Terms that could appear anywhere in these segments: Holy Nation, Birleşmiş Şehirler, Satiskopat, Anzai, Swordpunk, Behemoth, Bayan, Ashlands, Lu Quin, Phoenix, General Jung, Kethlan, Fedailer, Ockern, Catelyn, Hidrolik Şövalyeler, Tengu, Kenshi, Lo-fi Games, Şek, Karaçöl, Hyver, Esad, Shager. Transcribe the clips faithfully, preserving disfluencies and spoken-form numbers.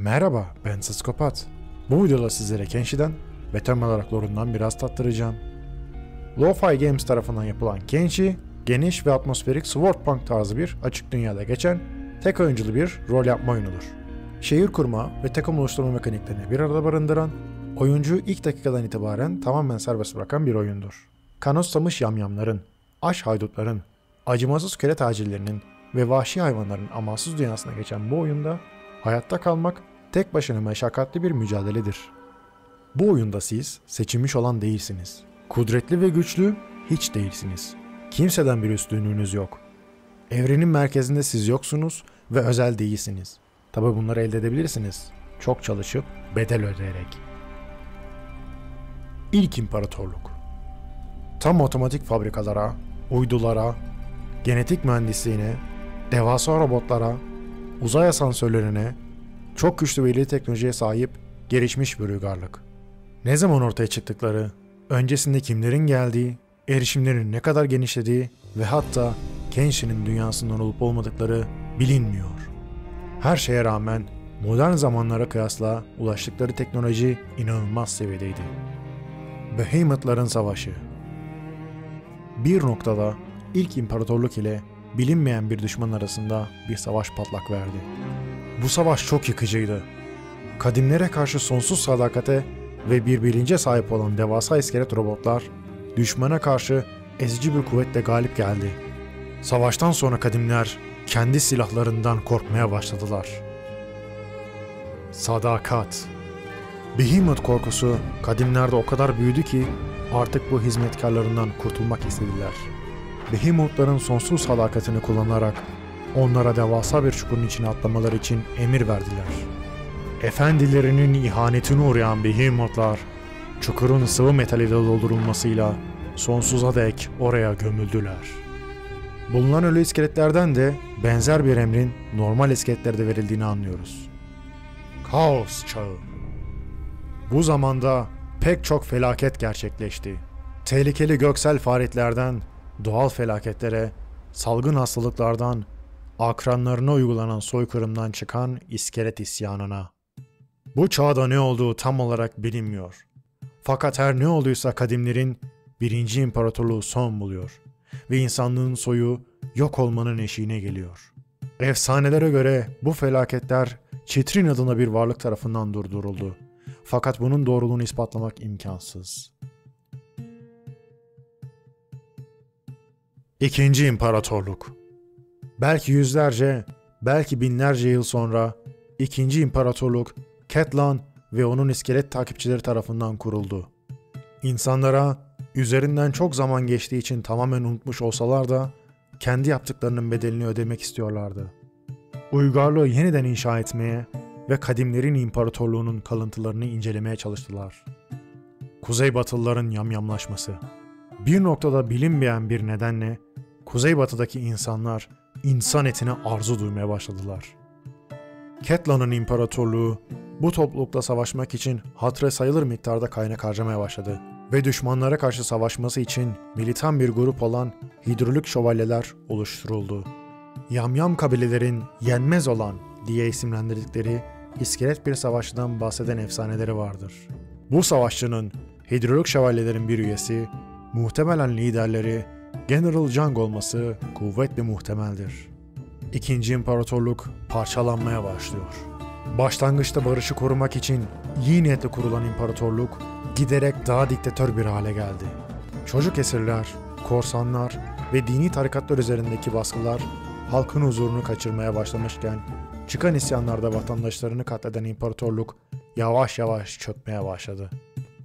Merhaba, ben Satiskopat. Bu videoda sizlere Kenshi'den ve temel olarak lore'undan biraz tattıracağım. Lo-fi Games tarafından yapılan Kenshi, geniş ve atmosferik Swordpunk tarzı bir açık dünyada geçen tek oyunculu bir rol yapma oyunudur. Şehir kurma ve takım oluşturma mekaniklerini bir arada barındıran, oyuncuyu ilk dakikadan itibaren tamamen serbest bırakan bir oyundur. Kanoslamış yamyamların, aş haydutların, acımasız köle tacirlerinin ve vahşi hayvanların amansız dünyasına geçen bu oyunda hayatta kalmak tek başına meşakkatli bir mücadeledir. Bu oyunda siz seçilmiş olan değilsiniz. Kudretli ve güçlü hiç değilsiniz. Kimseden bir üstünlüğünüz yok. Evrenin merkezinde siz yoksunuz ve özel değilsiniz. Tabi bunları elde edebilirsiniz. Çok çalışıp bedel ödeyerek. İlk İmparatorluk. Tam otomatik fabrikalara, uydulara, genetik mühendisliğine, devasa robotlara, uzay asansörlerine, çok güçlü ve ileri teknolojiye sahip gelişmiş bir uygarlık. Ne zaman ortaya çıktıkları, öncesinde kimlerin geldiği, erişimlerin ne kadar genişlediği ve hatta Kenshi'nin dünyasından olup olmadıkları bilinmiyor. Her şeye rağmen modern zamanlara kıyasla ulaştıkları teknoloji inanılmaz seviyedeydi. Behemoth'ların savaşı. Bir noktada ilk imparatorluk ile bilinmeyen bir düşman arasında bir savaş patlak verdi. Bu savaş çok yıkıcıydı. Kadimlere karşı sonsuz sadakate ve bir bilince sahip olan devasa iskelet robotlar düşmana karşı ezici bir kuvvetle galip geldi. Savaştan sonra kadimler kendi silahlarından korkmaya başladılar. Sadakat. Behemoth korkusu kadimlerde o kadar büyüdü ki artık bu hizmetkarlarından kurtulmak istediler. Behemoth'ların sonsuz sadakatini kullanarak onlara devasa bir çukurun içine atlamaları için emir verdiler. Efendilerinin ihanetine uğrayan Behemoth'lar çukurun sıvı metaliyle doldurulmasıyla sonsuza dek oraya gömüldüler. Bulunan ölü iskeletlerden de benzer bir emrin normal iskeletlerde verildiğini anlıyoruz. Kaos çağı. Bu zamanda pek çok felaket gerçekleşti. Tehlikeli göksel faaliyetlerden doğal felaketlere, salgın hastalıklardan, akranlarına uygulanan soykırımdan çıkan iskelet isyanına. Bu çağda ne olduğu tam olarak bilinmiyor. Fakat her ne olduysa kadimlerin birinci imparatorluğu son buluyor ve insanlığın soyu yok olmanın eşiğine geliyor. Efsanelere göre bu felaketler Catelyn adına bir varlık tarafından durduruldu. Fakat bunun doğruluğunu ispatlamak imkansız. İkinci İmparatorluk. Belki yüzlerce, belki binlerce yıl sonra İkinci İmparatorluk Kethlan ve onun iskelet takipçileri tarafından kuruldu. İnsanlara üzerinden çok zaman geçtiği için tamamen unutmuş olsalar da kendi yaptıklarının bedelini ödemek istiyorlardı. Uygarlığı yeniden inşa etmeye ve kadimlerin imparatorluğunun kalıntılarını incelemeye çalıştılar. Kuzeybatılıların yamyamlaşması. Bir noktada bilinmeyen bir nedenle Kuzeybatı'daki insanlar insan etine arzu duymaya başladılar. Ketlan'ın imparatorluğu bu toplulukla savaşmak için hatıra sayılır miktarda kaynak harcamaya başladı ve düşmanlara karşı savaşması için militan bir grup olan Hidrolik Şövalyeler oluşturuldu. Yamyam kabilelerin yenmez olan diye isimlendirdikleri iskelet bir savaşçıdan bahseden efsaneleri vardır. Bu savaşçının Hidrolik Şövalyelerin bir üyesi, muhtemelen liderleri General Jung olması kuvvetle muhtemeldir. İkinci İmparatorluk parçalanmaya başlıyor. Başlangıçta barışı korumak için iyi niyetle kurulan imparatorluk giderek daha diktatör bir hale geldi. Çocuk esirler, korsanlar ve dini tarikatlar üzerindeki baskılar halkın huzurunu kaçırmaya başlamışken çıkan isyanlarda vatandaşlarını katleden imparatorluk yavaş yavaş çökmeye başladı.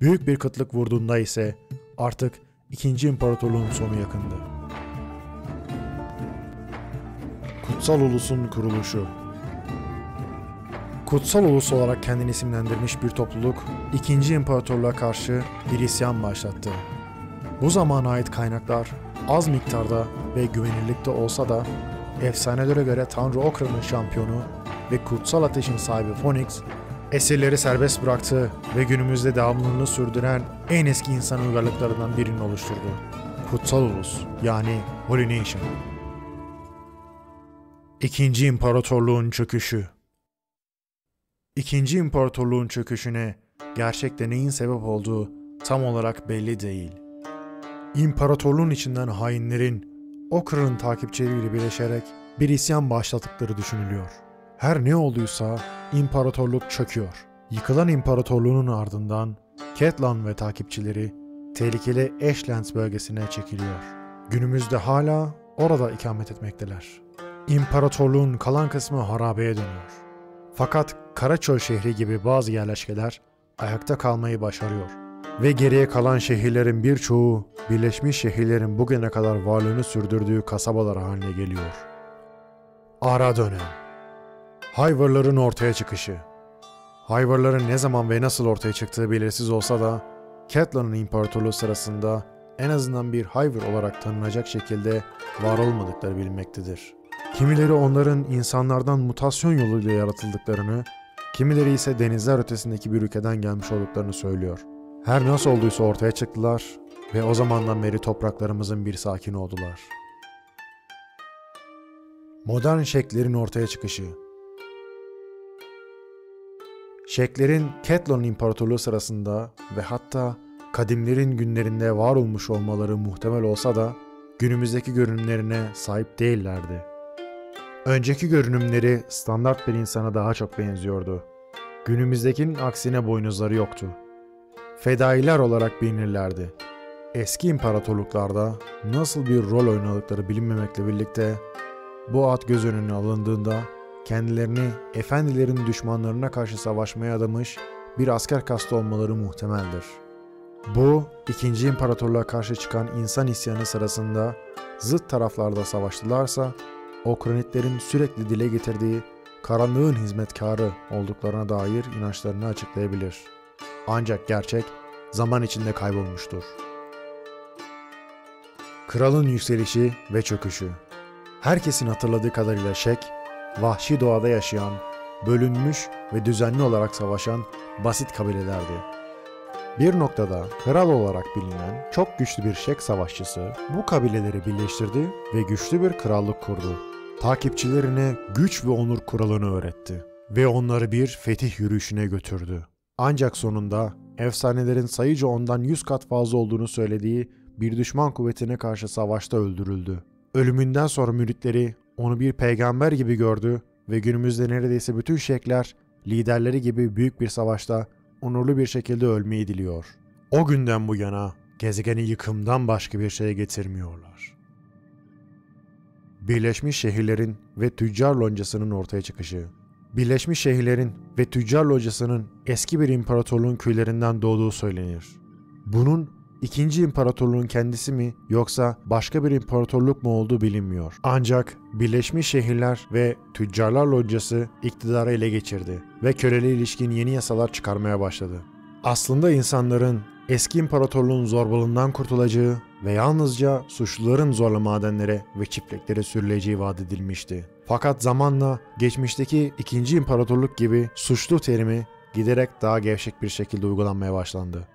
Büyük bir kıtlık vurduğunda ise artık İkinci İmparatorluğun sonu yakındı. Kutsal Ulus'un kuruluşu. Kutsal Ulus olarak kendini isimlendirmiş bir topluluk, İkinci İmparatorluğa karşı bir isyan başlattı. Bu zamana ait kaynaklar az miktarda ve güvenirlikte olsa da, efsanelere göre Tanrı Ockern'ın şampiyonu ve kutsal ateşin sahibi Phoenix, esirleri serbest bıraktı ve günümüzde devamlılığını sürdüren en eski insan uygarlıklarından birini oluşturdu. Kutsal Ulus, yani Holy Nation. İkinci İmparatorluğun çöküşü. İkinci imparatorluğun çöküşüne gerçekte neyin sebep olduğu tam olarak belli değil. İmparatorluğun içinden hainlerin, Ockern'ın takipçileriyle birleşerek bir isyan başlattıkları düşünülüyor. Her ne olduysa imparatorluk çöküyor. Yıkılan imparatorluğunun ardından Kethlan ve takipçileri tehlikeli Ashlands bölgesine çekiliyor. Günümüzde hala orada ikamet etmekteler. İmparatorluğun kalan kısmı harabeye dönüyor. Fakat Karaçöl şehri gibi bazı yerleşkeler ayakta kalmayı başarıyor. Ve geriye kalan şehirlerin birçoğu Birleşmiş Şehirlerin bugüne kadar varlığını sürdürdüğü kasabalar haline geliyor. Ara dönem. Hyver'ların ortaya çıkışı. Hyver'ların ne zaman ve nasıl ortaya çıktığı belirsiz olsa da Catelyn'in imparatorluğu sırasında en azından bir Hyver olarak tanınacak şekilde var olmadıkları bilinmektedir. Kimileri onların insanlardan mutasyon yoluyla yaratıldıklarını, kimileri ise denizler ötesindeki bir ülkeden gelmiş olduklarını söylüyor. Her nasıl olduysa ortaya çıktılar ve o zamandan beri topraklarımızın bir sakini oldular. Modern şeklerin ortaya çıkışı. Şeklerin Catelyn İmparatorluğu sırasında ve hatta kadimlerin günlerinde var olmuş olmaları muhtemel olsa da günümüzdeki görünümlerine sahip değillerdi. Önceki görünümleri standart bir insana daha çok benziyordu. Günümüzdekinin aksine boynuzları yoktu. Fedailer olarak bilinirlerdi. Eski imparatorluklarda nasıl bir rol oynadıkları bilinmemekle birlikte bu ad göz önüne alındığında kendilerini efendilerin düşmanlarına karşı savaşmaya adamış bir asker kastı olmaları muhtemeldir. Bu, ikinci imparatorluğa karşı çıkan insan isyanı sırasında zıt taraflarda savaştılarsa Ockern'lerin sürekli dile getirdiği karanlığın hizmetkarı olduklarına dair inançlarını açıklayabilir. Ancak gerçek zaman içinde kaybolmuştur. Kralın yükselişi ve çöküşü. Herkesin hatırladığı kadarıyla Şek, vahşi doğada yaşayan, bölünmüş ve düzenli olarak savaşan basit kabilelerdi. Bir noktada kral olarak bilinen çok güçlü bir Şek savaşçısı bu kabileleri birleştirdi ve güçlü bir krallık kurdu. Takipçilerine güç ve onur kuralını öğretti ve onları bir fetih yürüyüşüne götürdü. Ancak sonunda efsanelerin sayıca ondan yüz kat fazla olduğunu söylediği bir düşman kuvvetine karşı savaşta öldürüldü. Ölümünden sonra müritleri onu bir peygamber gibi gördü ve günümüzde neredeyse bütün Şekler liderleri gibi büyük bir savaşta onurlu bir şekilde ölmeyi diliyor. O günden bu yana gezegeni yıkımdan başka bir şey getirmiyorlar. Birleşmiş Şehirlerin ve Tüccar Loncası'nın ortaya çıkışı. Birleşmiş Şehirlerin ve Tüccar Loncası'nın eski bir imparatorluğun köylerinden doğduğu söylenir. Bunun ikinci imparatorluğun kendisi mi yoksa başka bir imparatorluk mu olduğu bilinmiyor. Ancak Birleşmiş Şehirler ve Tüccarlar Loncası iktidarı ele geçirdi ve köleliğe ilişkin yeni yasalar çıkarmaya başladı. Aslında insanların eski imparatorluğun zorbalığından kurtulacağı ve yalnızca suçluların zorla madenlere ve çiftliklere sürüleceği vaat edilmişti. Fakat zamanla geçmişteki ikinci imparatorluk gibi suçlu terimi giderek daha gevşek bir şekilde uygulanmaya başlandı.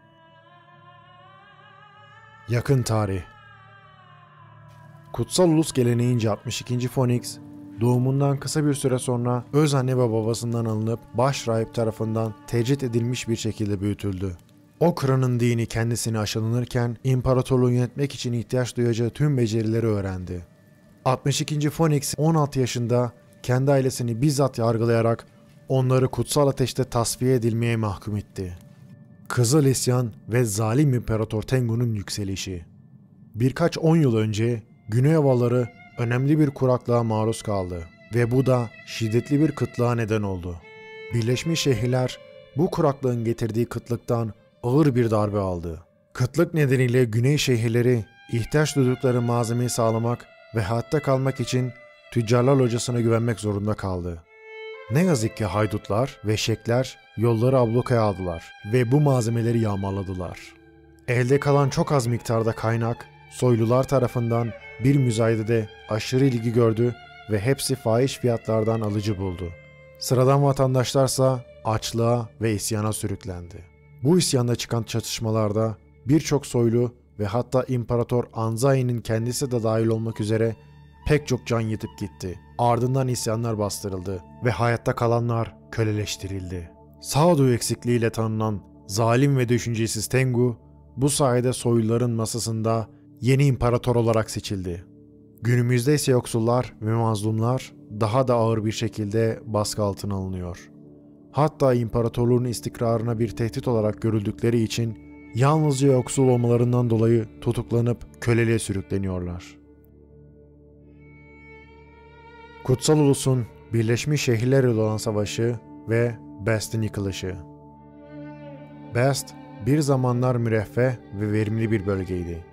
Yakın tarih. Kutsal Ulus geleneğince altmış ikinci Phoenix, doğumundan kısa bir süre sonra öz anne ve babasından alınıp başrahip tarafından tecrit edilmiş bir şekilde büyütüldü. Ockern'ın dini kendisini aşılanırken imparatorluğu yönetmek için ihtiyaç duyacağı tüm becerileri öğrendi. altmış ikinci Phoenix on altı yaşında kendi ailesini bizzat yargılayarak onları kutsal ateşte tasfiye edilmeye mahkum etti. Kızıl İsyan ve Zalim İmparator Tengu'nun yükselişi. Birkaç on yıl önce Güney Havaları önemli bir kuraklığa maruz kaldı ve bu da şiddetli bir kıtlığa neden oldu. Birleşmiş Şehirler bu kuraklığın getirdiği kıtlıktan ağır bir darbe aldı. Kıtlık nedeniyle Güney şehirleri ihtiyaç duydukları malzemeyi sağlamak ve hayatta kalmak için Tüccarlar Locası'na güvenmek zorunda kaldı. Ne yazık ki haydutlar ve Şekler yolları ablukaya aldılar ve bu malzemeleri yağmaladılar. Elde kalan çok az miktarda kaynak, soylular tarafından bir müzayedede aşırı ilgi gördü ve hepsi fahiş fiyatlardan alıcı buldu. Sıradan vatandaşlarsa açlığa ve isyana sürüklendi. Bu isyanda çıkan çatışmalarda birçok soylu ve hatta İmparator Anzai'nin kendisi de dahil olmak üzere pek çok can yitip gitti. Ardından isyanlar bastırıldı ve hayatta kalanlar köleleştirildi. Sağduyu eksikliğiyle tanınan zalim ve düşüncesiz Tengu, bu sayede soyluların masasında yeni imparator olarak seçildi. Günümüzde ise yoksullar ve mazlumlar daha da ağır bir şekilde baskı altına alınıyor. Hatta imparatorluğun istikrarına bir tehdit olarak görüldükleri için yalnızca yoksul olmalarından dolayı tutuklanıp köleliğe sürükleniyorlar. Kutsal Ulus'un Birleşmiş Şehirler ile olan savaşı ve Best'in yıkılışı. Best, bir zamanlar müreffeh ve verimli bir bölgeydi.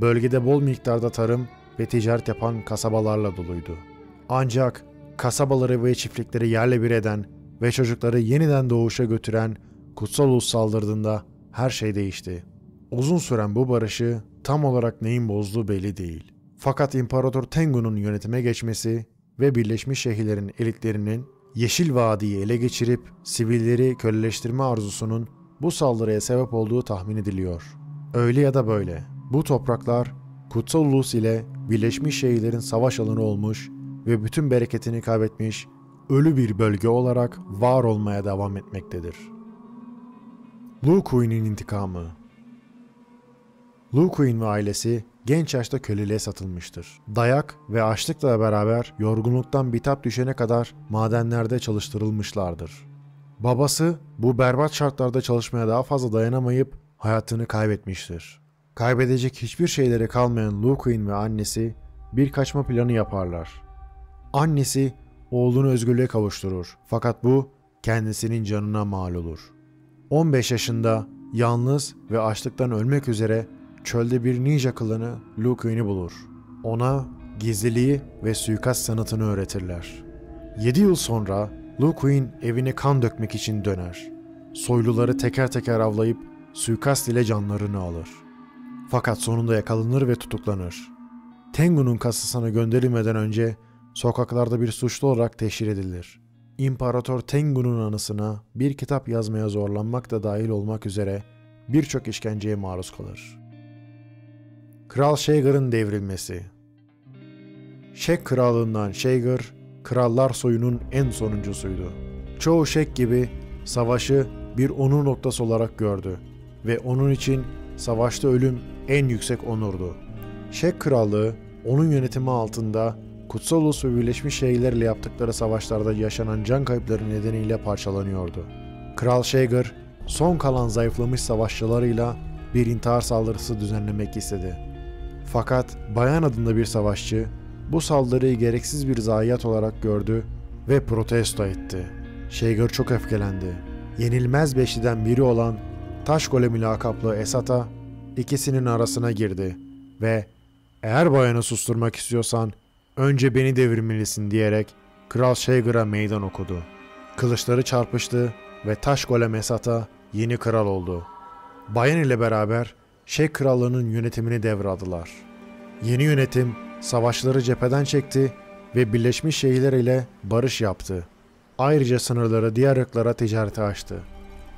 Bölgede bol miktarda tarım ve ticaret yapan kasabalarla doluydu. Ancak kasabaları ve çiftlikleri yerle bir eden ve çocukları yeniden doğuşa götüren Kutsal Ulus saldırdığında her şey değişti. Uzun süren bu barışı tam olarak neyin bozduğu belli değil. Fakat İmparator Tengu'nun yönetime geçmesi ve Birleşmiş Şehirlerin elitlerinin Yeşil Vadi'yi ele geçirip sivilleri köleleştirme arzusunun bu saldırıya sebep olduğu tahmin ediliyor. Öyle ya da böyle, bu topraklar Kutsal Ulus ile Birleşmiş Şehirlerin savaş alanı olmuş ve bütün bereketini kaybetmiş, ölü bir bölge olarak var olmaya devam etmektedir. Lu Quin'in intikamı. Lu Quin ve ailesi genç yaşta köleliğe satılmıştır. Dayak ve açlıkla beraber yorgunluktan bitap düşene kadar madenlerde çalıştırılmışlardır. Babası bu berbat şartlarda çalışmaya daha fazla dayanamayıp hayatını kaybetmiştir. Kaybedecek hiçbir şeyleri kalmayan Lu Quin ve annesi bir kaçma planı yaparlar. Annesi oğlunu özgürlüğe kavuşturur fakat bu kendisinin canına mal olur. on beş yaşında yalnız ve açlıktan ölmek üzere çölde bir ninja klanı Lu Quin'i bulur. Ona gizliliği ve suikast sanatını öğretirler. yedi yıl sonra Lu Quin evine kan dökmek için döner. Soyluları teker teker avlayıp suikast ile canlarını alır. Fakat sonunda yakalanır ve tutuklanır. Tengu'nun kasasına gönderilmeden önce sokaklarda bir suçlu olarak teşhir edilir. İmparator Tengu'nun anısına bir kitap yazmaya zorlanmak da dahil olmak üzere birçok işkenceye maruz kalır. Kral Shager'ın devrilmesi. Şek krallığından Shager, krallar soyunun en sonuncusuydu. Çoğu Şek gibi savaşı bir onur noktası olarak gördü ve onun için savaşta ölüm en yüksek onurdu. Şek krallığı onun yönetimi altında Kutsal Ulus ve Birleşmiş Şehirlerle yaptıkları savaşlarda yaşanan can kayıpları nedeniyle parçalanıyordu. Kral Shager, son kalan zayıflamış savaşçılarıyla bir intihar saldırısı düzenlemek istedi. Fakat Bayan adında bir savaşçı bu saldırıyı gereksiz bir zayiat olarak gördü ve protesto etti. Shager çok öfkelendi. Yenilmez beşliden biri olan Taş Golemi lakaplı Esad'a ikisinin arasına girdi ve "Eğer Bayan'ı susturmak istiyorsan önce beni devirmelisin" diyerek Kral Shager'a meydan okudu. Kılıçları çarpıştı ve Taş Golem Esad'a yeni kral oldu. Bayan ile beraber Şek Krallığı'nın yönetimini devraldılar. Yeni yönetim savaşları cepheden çekti ve Birleşmiş Şehirler ile barış yaptı. Ayrıca sınırları diğer ırklara ticarete açtı.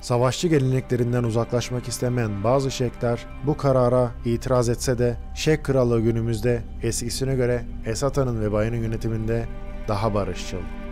Savaşçı geleneklerinden uzaklaşmak istemeyen bazı Şekler bu karara itiraz etse de Şek Krallığı günümüzde eskisine göre Esata'nın ve Bayan'ın yönetiminde daha barışçıl.